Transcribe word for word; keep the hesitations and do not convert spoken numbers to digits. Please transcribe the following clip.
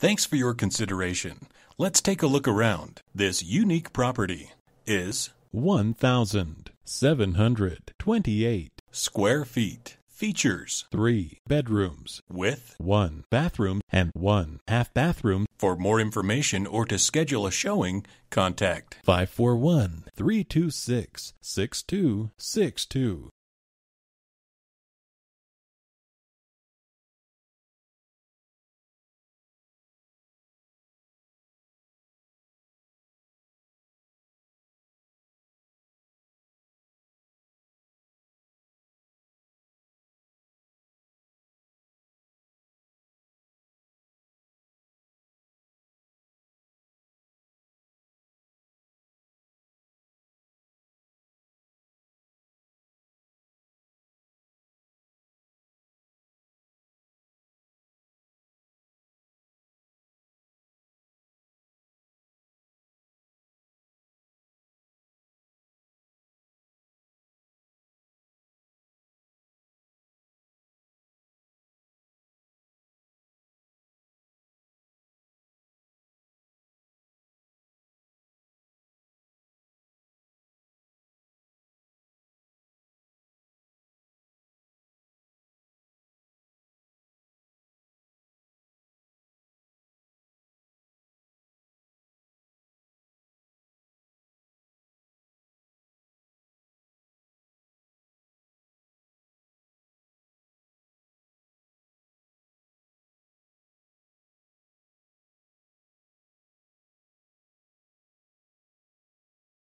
Thanks for your consideration. Let's take a look around. This unique property is one thousand seven hundred twenty-eight square feet. Features: three bedrooms with one bathroom and one half bathroom. For more information or to schedule a showing, contact five four one, three two six, six two six two.